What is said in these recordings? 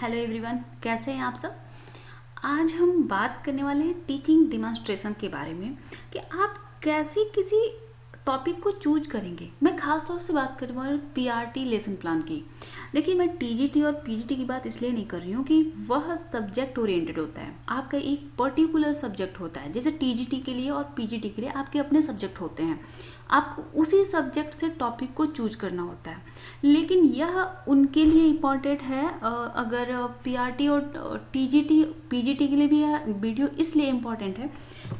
Hello everyone, कैसे हैं आप सब। आज हम बात करने वाले हैं टीचिंग डिमॉन्स्ट्रेशन के बारे में कि आप कैसे किसी टॉपिक को चूज करेंगे। मैं खास तौर से बात कर रही हूँ पीआरटी लेसन प्लान की, लेकिन मैं टीजीटी और पीजीटी की बात इसलिए नहीं कर रही हूँ कि वह सब्जेक्ट ओरिएंटेड होता है। आपका एक पर्टिकुलर सब्जेक्ट होता है, जैसे टीजीटी के लिए और पीजीटी के लिए आपके अपने सब्जेक्ट होते हैं। आपको उसी सब्जेक्ट से टॉपिक को चूज करना होता है, लेकिन यह उनके लिए इम्पॉर्टेंट है। अगर पीआरटी और टीजीटी पीजीटी के लिए भी यह वीडियो इसलिए इम्पॉर्टेंट है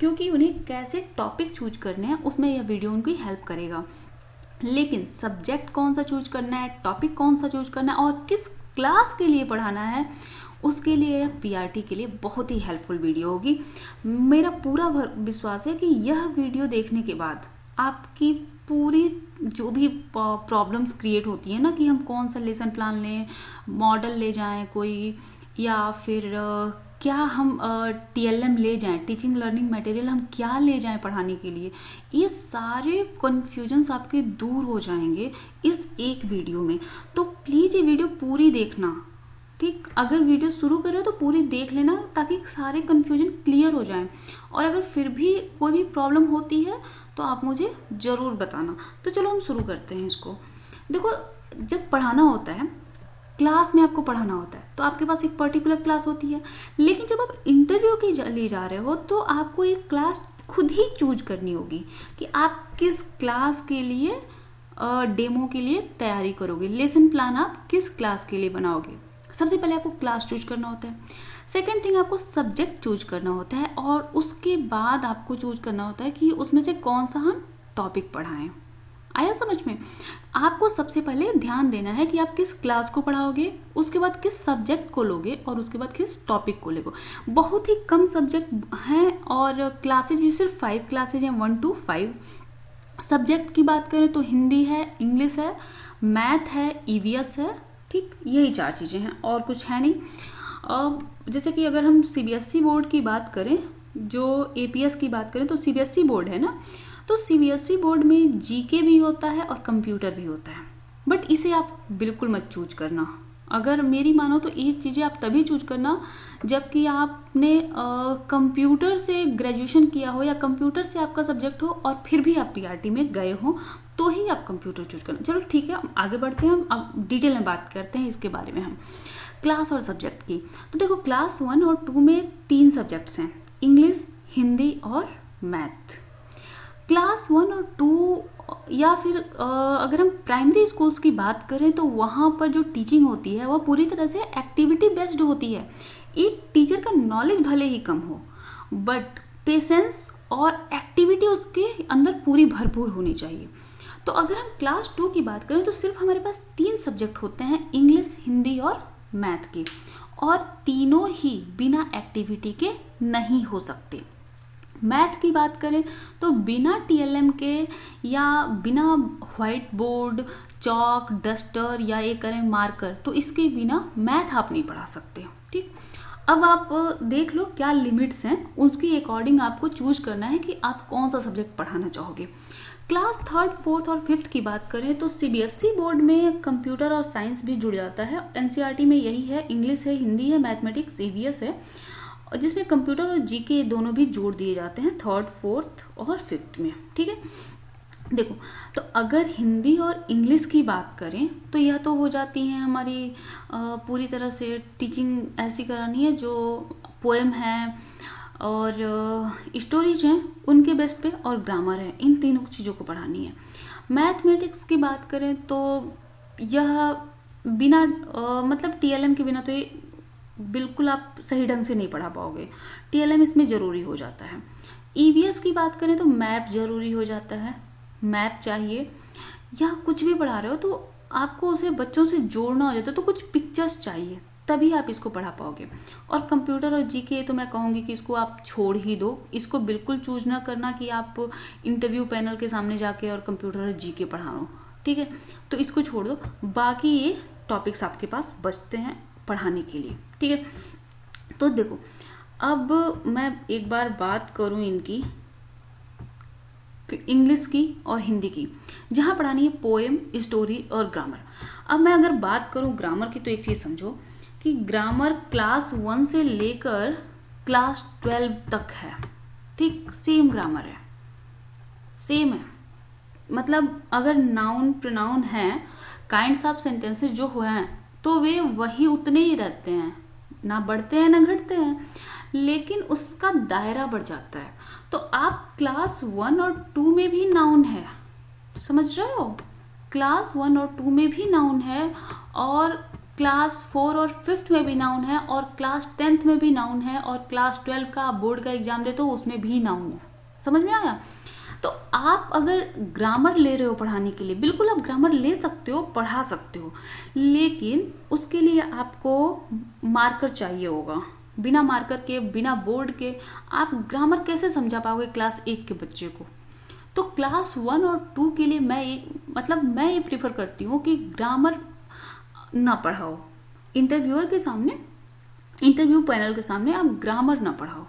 क्योंकि उन्हें कैसे टॉपिक चूज करने हैं उसमें यह वीडियो उनकी हेल्प करेगा। लेकिन सब्जेक्ट कौन सा चूज करना है, टॉपिक कौन सा चूज करना है और किस क्लास के लिए पढ़ाना है, उसके लिए पीआरटी के लिए बहुत ही हेल्पफुल वीडियो होगी। मेरा पूरा विश्वास है कि यह वीडियो देखने के बाद आपकी पूरी जो भी प्रॉब्लम्स क्रिएट होती है ना, कि हम कौन सा लेसन प्लान लें, मॉडल ले जाएं कोई, या फिर क्या हम टीएलएम ले जाएं, टीचिंग लर्निंग मटेरियल हम क्या ले जाएं पढ़ाने के लिए, ये सारे कन्फ्यूजन्स आपके दूर हो जाएंगे इस एक वीडियो में। तो प्लीज़ ये वीडियो पूरी देखना, ठीक। अगर वीडियो शुरू कर रहे हो तो पूरी देख लेना ताकि सारे कन्फ्यूजन क्लियर हो जाएं, और अगर फिर भी कोई भी प्रॉब्लम होती है तो आप मुझे ज़रूर बताना। तो चलो हम शुरू करते हैं इसको। देखो, जब पढ़ाना होता है क्लास में, आपको पढ़ाना होता है तो आपके पास एक पर्टिकुलर क्लास होती है, लेकिन जब आप इंटरव्यू के लिए जा रहे हो तो आपको एक क्लास खुद ही चूज करनी होगी कि आप किस क्लास के लिए डेमो के लिए तैयारी करोगे, लेसन प्लान आप किस क्लास के लिए बनाओगे। सबसे पहले आपको क्लास चूज करना होता है। सेकेंड थिंग, आपको सब्जेक्ट चूज करना होता है, और उसके बाद आपको चूज करना होता है कि उसमें से कौन सा हम टॉपिक पढ़ाएं। आया समझ में? आपको सबसे पहले ध्यान देना है कि आप किस क्लास को पढ़ाओगे, उसके बाद किस सब्जेक्ट को लोगे, और उसके बाद किस टॉपिक को लोगे। बहुत ही कम सब्जेक्ट हैं और क्लासेज भी सिर्फ 5 क्लासेज हैं, 1 to 5। सब्जेक्ट की बात करें तो हिंदी है, इंग्लिश है, मैथ है, ईवीएस है, ठीक, यही 4 चीज़ें हैं और कुछ है नहीं। जैसे कि अगर हम सीबीएसई बोर्ड की बात करें, जो एपीएस की बात करें तो सीबीएसई बोर्ड है ना, तो सीबीएसई बोर्ड में जीके भी होता है और कंप्यूटर भी होता है, बट इसे आप बिल्कुल मत चूज करना। अगर मेरी मानो तो ये चीज़ें आप तभी चूज करना जबकि आपने कंप्यूटर से ग्रेजुएशन किया हो या कंप्यूटर से आपका सब्जेक्ट हो और फिर भी आप पीआरटी में गए हो, तो ही आप कंप्यूटर चूज करना। चलो ठीक है, आगे बढ़ते हैं। हम अब डिटेल में बात करते हैं इसके बारे में, हम क्लास और सब्जेक्ट की। तो देखो, क्लास 1 और 2 में 3 सब्जेक्ट्स हैं, इंग्लिश, हिंदी और मैथ। क्लास 1 और 2, या फिर अगर हम प्राइमरी स्कूल्स की बात करें तो वहाँ पर जो टीचिंग होती है वह पूरी तरह से एक्टिविटी बेस्ड होती है। एक टीचर का नॉलेज भले ही कम हो, बट पेशेंस और एक्टिविटी उसके अंदर पूरी भरपूर होनी चाहिए। तो अगर हम क्लास 2 की बात करें तो सिर्फ हमारे पास 3 सब्जेक्ट होते हैं, इंग्लिश, हिंदी और मैथ के, और तीनों ही बिना एक्टिविटी के नहीं हो सकते। मैथ की बात करें तो बिना टीएलएम के या बिना व्हाइट बोर्ड, चॉक, डस्टर या एक करें मार्कर, तो इसके बिना मैथ आप नहीं पढ़ा सकते, ठीक। अब आप देख लो क्या लिमिट्स हैं, उसके अकॉर्डिंग आपको चूज करना है कि आप कौन सा सब्जेक्ट पढ़ाना चाहोगे। क्लास 3rd, 4th और 5th की बात करें तो सीबीएसई बोर्ड में कंप्यूटर और साइंस भी जुड़ जाता है। एनसीईआरटी में यही है, इंग्लिश है, हिंदी है, मैथमेटिक्स, ईवीएस है, जिसमें कंप्यूटर और जीके दोनों भी जोड़ दिए जाते हैं 3rd, 4th और 5th में, ठीक है। देखो, तो अगर हिंदी और इंग्लिश की बात करें तो यह तो हो जाती है हमारी पूरी तरह से टीचिंग ऐसी करानी है जो पोएम है और स्टोरीज हैं उनके बेस पे, और ग्रामर है, इन तीनों चीज़ों को पढ़ानी है। मैथमेटिक्स की बात करें तो यह बिना मतलब टीएलएम के बिना तो ये बिल्कुल आप सही ढंग से नहीं पढ़ा पाओगे, टीएलएम इसमें ज़रूरी हो जाता है। ईवीएस की बात करें तो मैप ज़रूरी हो जाता है, मैप चाहिए। या कुछ भी पढ़ा रहे हो तो आपको उसे बच्चों से जोड़ना हो जाता है, तो कुछ पिक्चर्स चाहिए, तभी आप इसको पढ़ा पाओगे। और कंप्यूटर और जीके तो मैं कहूँगी कि इसको आप छोड़ ही दो, इसको बिल्कुल चूज ना करना कि आप इंटरव्यू पैनल के सामने जाके और कंप्यूटर और जीके पढ़ाओ, ठीक है, तो इसको छोड़ दो। बाकी ये टॉपिक्स आपके पास बचते हैं पढ़ाने के लिए, ठीक है। तो देखो, अब मैं एक बार बात करूँ इनकी, इंग्लिश की और हिंदी की, जहाँ पढ़ानी है पोएम, स्टोरी और ग्रामर। अब मैं अगर बात करूँ ग्रामर की तो एक चीज़ समझो कि ग्रामर क्लास 1 से लेकर क्लास 12 तक है, ठीक, सेम ग्रामर है, सेम है। मतलब अगर नाउन प्रोनाउन है, काइंड्स ऑफ सेंटेंसेस जो हुए हैं, तो वे वही उतने ही रहते हैं, ना बढ़ते हैं ना घटते हैं, लेकिन उसका दायरा बढ़ जाता है। तो आप क्लास 1 और 2 में भी नाउन है, समझ रहे हो, क्लास 1 और 2 में भी नाउन है, और क्लास 4 और 5 में भी नाउन है, और क्लास 10th में भी नाउन है, और क्लास 12 का बोर्ड का एग्जाम देते हो उसमें भी नाउन है। समझ में आया? तो आप अगर ग्रामर ले रहे हो पढ़ाने के लिए, बिल्कुल आप ग्रामर ले सकते हो, पढ़ा सकते हो, लेकिन उसके लिए आपको मार्कर चाहिए होगा। बिना मार्कर के, बिना बोर्ड के आप ग्रामर कैसे समझा पाओगे क्लास 1 के बच्चे को? तो क्लास 1 और 2 के लिए मैं ये प्रीफर करती हूँ कि ग्रामर ना पढ़ाओ। इंटरव्यूअर के सामने, इंटरव्यू पैनल के सामने आप ग्रामर ना पढ़ाओ।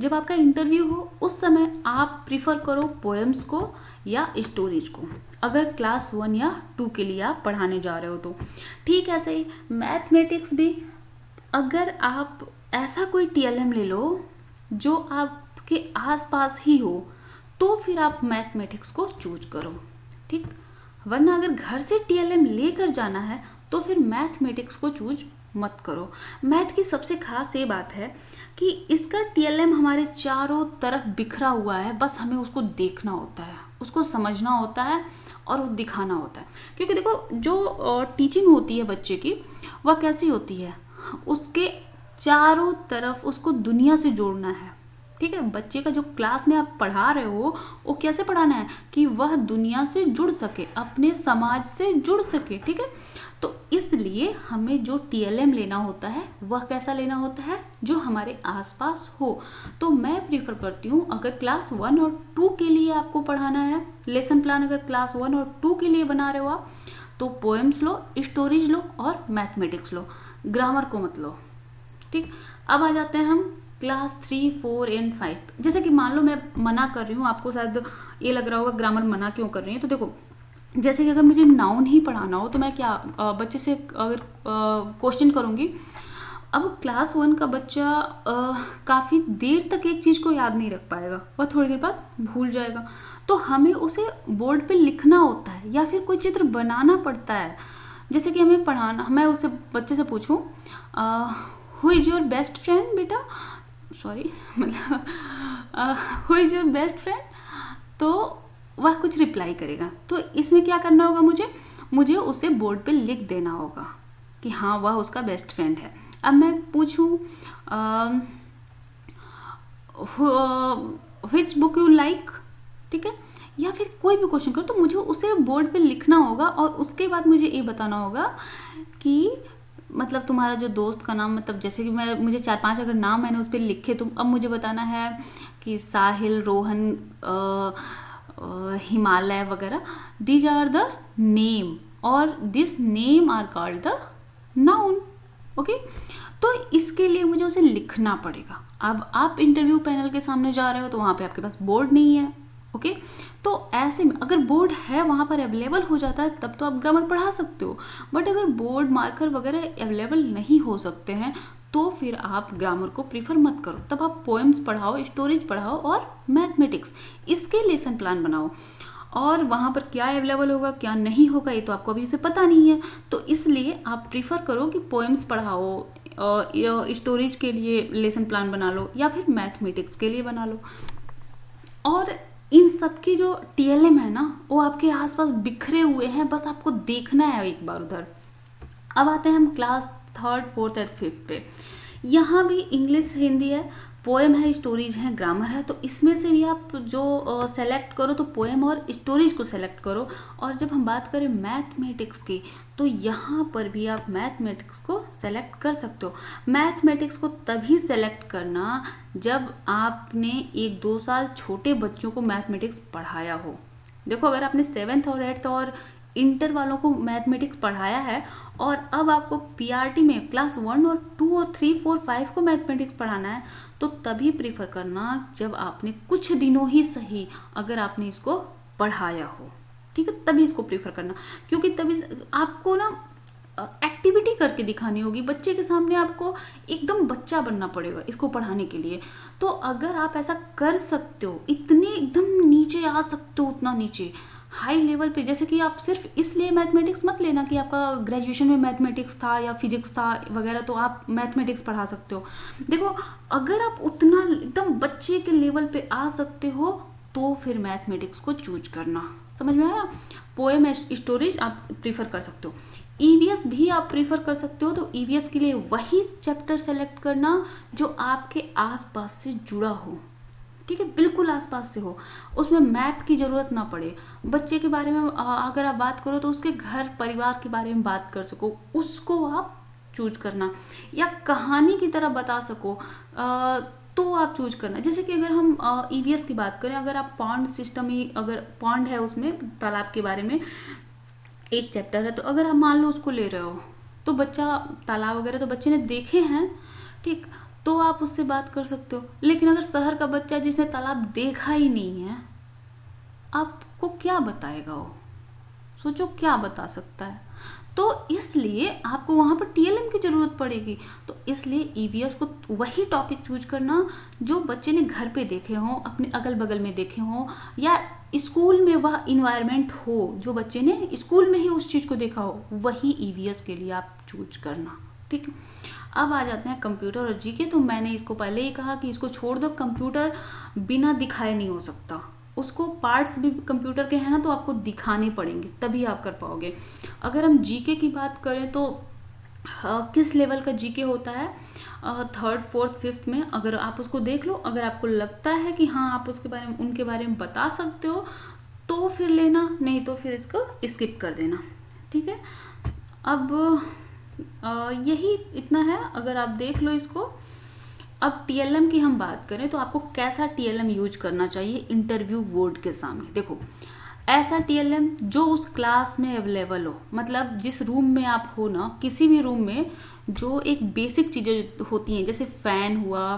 जब आपका इंटरव्यू हो उस समय आप प्रीफर करो पोएम्स को या स्टोरीज को, अगर क्लास 1 या 2 के लिए आप पढ़ाने जा रहे हो तो। ठीक ऐसे ही मैथमेटिक्स भी, अगर आप ऐसा कोई टीएलएम ले लो जो आपके आसपास ही हो तो फिर आप मैथमेटिक्स को चूज करो, ठीक, वरना अगर घर से टीएलएम लेकर जाना है तो फिर मैथमेटिक्स को चूज मत करो। मैथ की सबसे खास ये बात है कि इसका टीएलएम हमारे चारों तरफ बिखरा हुआ है, बस हमें उसको देखना होता है, उसको समझना होता है और वो दिखाना होता है। क्योंकि देखो जो टीचिंग होती है बच्चे की वह कैसी होती है, उसके चारों तरफ उसको दुनिया से जोड़ना है, ठीक है। बच्चे का जो क्लास में आप पढ़ा रहे हो वो कैसे पढ़ाना है कि वह दुनिया से जुड़ सके, अपने समाज से जुड़ सके, ठीक है। तो इसलिए हमें जो टीएलएम लेना होता है वह कैसा लेना होता है, जो हमारे आसपास हो। तो मैं प्रीफर करती हूँ अगर क्लास 1 और 2 के लिए आपको पढ़ाना है, लेसन प्लान अगर क्लास 1 और 2 के लिए बना रहे हो आप, तो पोएम्स लो, स्टोरीज लो और मैथमेटिक्स लो, ग्रामर को मत लो, ठीक। अब आ जाते हैं हम क्लास 3, 4 एंड 5। जैसे कि मान लो मैं मना कर रही हूँ, आपको शायद ये लग रहा होगा ग्रामर मना क्यों कर रही है। तो देखो, जैसे कि अगर मुझे नाउन ही पढ़ाना हो तो मैं क्या बच्चे से अगर क्वेश्चन करूँगी, अब क्लास 1 का बच्चा काफ़ी देर तक एक चीज़ को याद नहीं रख पाएगा, वह थोड़ी देर बाद भूल जाएगा। तो हमें उसे बोर्ड पे लिखना होता है या फिर कोई चित्र बनाना पड़ता है। जैसे कि हमें पढ़ाना, मैं उसे बच्चे से पूछूँ who is your best friend बेटा, सॉरी मतलब who is your best friend, तो वह कुछ रिप्लाई करेगा। तो इसमें क्या करना होगा, मुझे उसे बोर्ड पे लिख देना होगा कि हाँ वह उसका बेस्ट फ्रेंड है। अब मैं पूछूं व्हिच बुक यू लाइक, ठीक है, या फिर कोई भी क्वेश्चन करो, तो मुझे उसे बोर्ड पे लिखना होगा और उसके बाद मुझे ये बताना होगा कि मतलब तुम्हारा जो दोस्त का नाम, मतलब जैसे कि मुझे 4-5 अगर नाम मैंने उस पर लिखे, तो अब मुझे बताना है कि साहिल, रोहन, हिमालय वगैरह, दीज आर द नेम और this name are called the noun, okay. तो इसके लिए मुझे उसे लिखना पड़ेगा। अब आप इंटरव्यू पैनल के सामने जा रहे हो तो वहाँ पे आपके पास बोर्ड नहीं है, ओके तो ऐसे में अगर बोर्ड है वहाँ पर अवेलेबल हो जाता है तब तो आप ग्रामर पढ़ा सकते हो, बट अगर बोर्ड मार्कर वगैरह अवेलेबल नहीं हो सकते हैं तो फिर आप ग्रामर को प्रीफर मत करो। तब आप पोएम्स पढ़ाओ, स्टोरीज पढ़ाओ और मैथमेटिक्स, इसके लेसन प्लान बनाओ। और वहाँ पर क्या अवेलेबल होगा क्या नहीं होगा ये तो आपको अभी से पता नहीं है, तो इसलिए आप प्रीफर करो कि पोएम्स पढ़ाओ, स्टोरीज के लिए लेसन प्लान बना लो या फिर मैथमेटिक्स के लिए बना लो। और इन सब की जो टीएलएम है ना वो आपके आसपास बिखरे हुए हैं, बस आपको देखना है एक बार उधर। अब आते हैं हम क्लास 3, 4 एंड 5 पे। यहाँ भी इंग्लिश, हिंदी है, पोएम है, स्टोरीज है, ग्रामर है। तो इसमें से भी आप जो सेलेक्ट करो तो पोएम और स्टोरीज को सेलेक्ट करो। और जब हम बात करें मैथमेटिक्स की तो यहाँ पर भी आप मैथमेटिक्स को सेलेक्ट कर सकते हो। मैथमेटिक्स को तभी सेलेक्ट करना जब आपने 1-2 साल छोटे बच्चों को मैथमेटिक्स पढ़ाया हो। देखो अगर आपने 7th और 8th और इंटर वालों को मैथमेटिक्स पढ़ाया है और अब आपको पीआरटी में क्लास 1 और 2 और 3, 4, 5 को मैथमेटिक्स पढ़ाना है तो तभी प्रीफर करना जब आपने कुछ दिनों ही सही अगर आपने इसको पढ़ाया हो, ठीक है, तभी इसको प्रीफर करना। क्योंकि तभी आपको ना एक्टिविटी करके दिखानी होगी बच्चे के सामने, आपको एकदम बच्चा बनना पड़ेगा इसको पढ़ाने के लिए। तो अगर आप ऐसा कर सकते हो, इतने एकदम नीचे आ सकते हो, उतना नीचे हाई लेवल पे, जैसे कि आप सिर्फ इसलिए मैथमेटिक्स मत लेना कि आपका ग्रेजुएशन में मैथमेटिक्स था या फिजिक्स था वगैरह तो आप मैथमेटिक्स पढ़ा सकते हो। देखो अगर आप उतना एकदम बच्चे के लेवल पे आ सकते हो तो फिर मैथमेटिक्स को चूज करना, समझ में आया। पोएम स्टोरेज आप प्रीफर कर सकते हो, ईवीएस भी आप प्रीफर कर सकते हो। तो ईवीएस के लिए वही चैप्टर सेलेक्ट करना जो आपके आसपास से जुड़ा हो, ठीक है, बिल्कुल आसपास से हो, उसमें मैप की ज़रूरत ना पड़े। बच्चे के बारे में अगर आप बात करो तो उसके घर परिवार के बारे में बात कर सको, उसको आप चूज करना, या कहानी की तरह बता सको तो आप चूज करना। जैसे कि अगर हम ईवीएस की बात करें, अगर आप पॉन्ड सिस्टम ही, अगर पॉन्ड है उसमें तालाब के बारे में एक चैप्टर है, तो अगर आप मान लो उसको ले रहे हो तो बच्चा तालाब वगैरह तो बच्चे ने देखे हैं, ठीक, तो आप उससे बात कर सकते हो। लेकिन अगर शहर का बच्चा जिसने तालाब देखा ही नहीं है, आपको क्या बताएगा वो, सोचो क्या बता सकता है। तो इसलिए आपको वहां पर टीएलएम की जरूरत पड़ेगी। तो इसलिए ईवीएस को वही टॉपिक चूज करना जो बच्चे ने घर पे देखे हों, अपने अगल बगल में देखे हों, या स्कूल में वह इन्वायरमेंट हो जो बच्चे ने स्कूल में ही उस चीज को देखा हो, वही ईवीएस के लिए आप चूज करना, ठीक है। अब आ जाते हैं कंप्यूटर और जीके। तो मैंने इसको पहले ही कहा कि इसको छोड़ दो, कंप्यूटर बिना दिखाए नहीं हो सकता, उसको पार्ट्स भी कंप्यूटर के हैं ना, तो आपको दिखाने पड़ेंगे तभी आप कर पाओगे। अगर हम जीके की बात करें तो किस लेवल का जीके होता है, थर्ड फोर्थ फिफ्थ में, अगर आप उसको देख लो, अगर आपको लगता है कि हाँ आप उसके बारे में, उनके बारे में बता सकते हो तो फिर लेना, नहीं तो फिर इसको स्किप कर देना, ठीक है। अब यही इतना है, अगर आप देख लो इसको। अब टीएलएम की हम बात करें तो आपको कैसा टीएलएम यूज करना चाहिए इंटरव्यू बोर्ड के सामने। देखो ऐसा टीएलएम जो उस क्लास में अवेलेबल हो, मतलब जिस रूम में आप हो ना, किसी भी रूम में जो एक बेसिक चीज़ें होती हैं, जैसे फैन हुआ,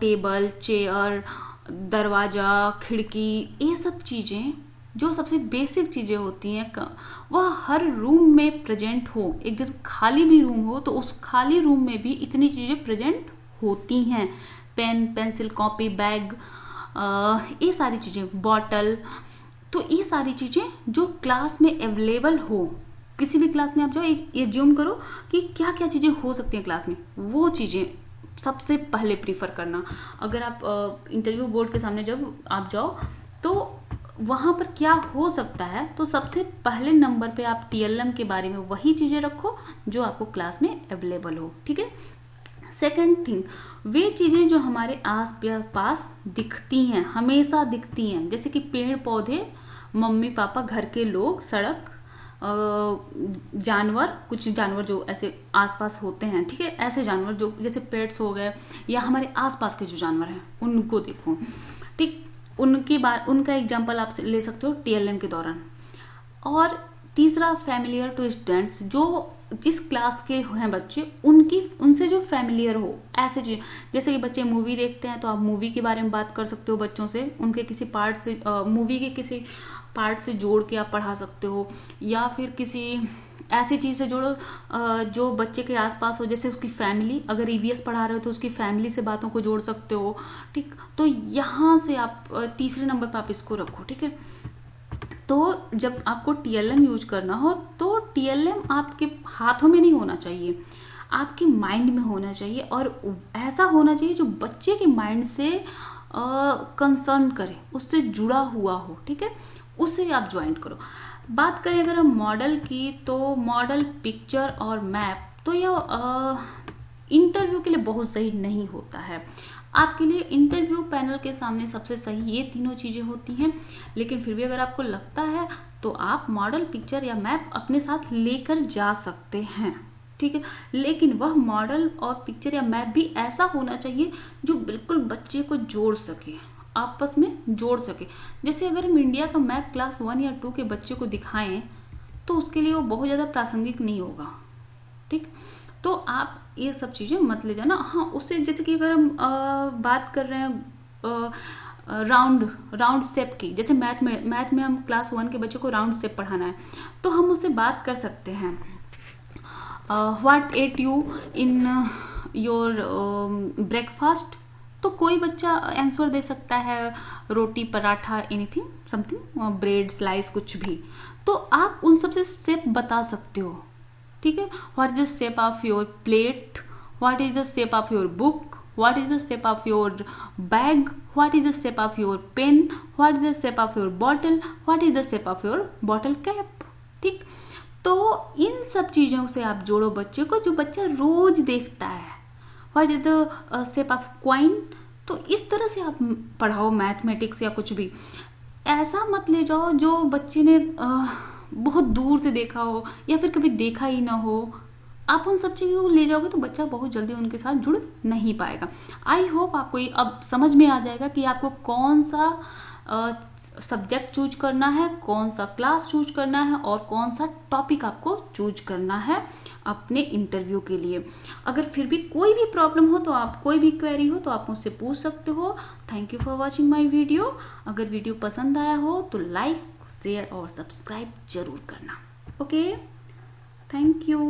टेबल, चेयर, दरवाज़ा, खिड़की, ये सब चीज़ें जो सबसे बेसिक चीज़ें होती हैं वह हर रूम में प्रेजेंट हो। एक जब खाली भी रूम हो तो उस खाली रूम में भी इतनी चीज़ें प्रेजेंट होती हैं, पेन, पेंसिल, कॉपी, बैग, ये सारी चीज़ें, बॉटल, तो ये सारी चीज़ें जो क्लास में अवेलेबल हो, किसी भी क्लास में आप जाओ, एक एज्यूम करो कि क्या क्या चीज़ें हो सकती हैं क्लास में, वो चीज़ें सबसे पहले प्रीफर करना। अगर आप इंटरव्यू बोर्ड के सामने जब आप जाओ तो वहाँ पर क्या हो सकता है, तो सबसे पहले नंबर पे आप टीएलएम के बारे में वही चीज़ें रखो जो आपको क्लास में अवेलेबल हो, ठीक है। सेकंड थिंग, वे चीज़ें जो हमारे आस पास दिखती हैं, हमेशा दिखती हैं, जैसे कि पेड़ पौधे, मम्मी पापा, घर के लोग, सड़क, जानवर, कुछ जानवर जो ऐसे आसपास होते हैं, ठीक है, ऐसे जानवर जो जैसे पेट्स हो गए या हमारे आसपास के जो जानवर हैं उनको देखो, ठीक, उनका एग्जाम्पल आप ले सकते हो टीएलएम के दौरान। और तीसरा, फैमिलियर टू स्टूडेंट्स, जो जिस क्लास के हैं बच्चे उनसे जो फैमिलियर हो, ऐसे चीज जैसे कि बच्चे मूवी देखते हैं तो आप मूवी के बारे में बात कर सकते हो बच्चों से, उनके किसी पार्ट से, मूवी के किसी पार्ट से जोड़ के आप पढ़ा सकते हो, या फिर किसी ऐसी चीज़ से जोड़ो जो बच्चे के आसपास हो, जैसे उसकी फैमिली, अगर ईवीएस पढ़ा रहे हो तो उसकी फैमिली से बातों को जोड़ सकते हो, ठीक। तो यहाँ से आप तीसरे नंबर पर आप इसको रखो, ठीक है। तो जब आपको टीएलएम यूज करना हो तो टीएलएम आपके हाथों में नहीं होना चाहिए, आपके माइंड में होना चाहिए, और ऐसा होना चाहिए जो बच्चे के माइंड से कंसर्न करे, उससे जुड़ा हुआ हो, ठीक है, उससे आप ज्वाइन करो। बात करें अगर हम मॉडल की, तो मॉडल, पिक्चर और मैप, तो यह इंटरव्यू के लिए बहुत सही नहीं होता है। आपके लिए इंटरव्यू पैनल के सामने सबसे सही ये तीनों चीज़ें होती हैं, लेकिन फिर भी अगर आपको लगता है तो आप मॉडल, पिक्चर या मैप अपने साथ लेकर जा सकते हैं, ठीक है। लेकिन वह मॉडल और पिक्चर या मैप भी ऐसा होना चाहिए जो बिल्कुल बच्चे को जोड़ सके, आपस में जोड़ सके। जैसे अगर हम इंडिया का मैप क्लास 1 या 2 के बच्चे को दिखाएं तो उसके लिए वो बहुत ज़्यादा प्रासंगिक नहीं होगा, ठीक। तो आप ये सब चीज़ें मत ले जाना। हाँ, उससे जैसे कि अगर हम बात कर रहे हैं राउंड स्टेप की, जैसे मैथ में हम क्लास 1 के बच्चे को राउंड स्टेप पढ़ाना है तो हम उससे बात कर सकते हैं what ate you in your breakfast, तो कोई बच्चा आंसर दे सकता है रोटी, paratha, anything something, bread slice, कुछ भी। तो आप उन सबसे शेप बता सकते हो, ठीक है। What is the shape of your plate, what is the shape of your book, what is the shape of your bag, what is the shape of your pen, what is the shape of your bottle, what is the shape of your bottle cap, ठीक। तो इन सब चीज़ों से आप जोड़ो बच्चे को, जो बच्चा रोज देखता है। What is the shape of coin, तो इस तरह से आप पढ़ाओ मैथमेटिक्स या कुछ भी। ऐसा मत ले जाओ जो बच्चे ने बहुत दूर से देखा हो या फिर कभी देखा ही ना हो। आप उन सब चीज़ों को ले जाओगे तो बच्चा बहुत जल्दी उनके साथ जुड़ नहीं पाएगा। आई होप आपको ये अब समझ में आ जाएगा कि आपको कौन सा सब्जेक्ट चूज करना है, कौन सा क्लास चूज करना है और कौन सा टॉपिक आपको चूज करना है अपने इंटरव्यू के लिए। अगर फिर भी कोई भी प्रॉब्लम हो, तो आप कोई भी क्वेरी हो तो आप मुझसे पूछ सकते हो। Thank you for watching my video. अगर वीडियो पसंद आया हो तो लाइक, शेयर और सब्सक्राइब जरूर करना। Okay, thank you.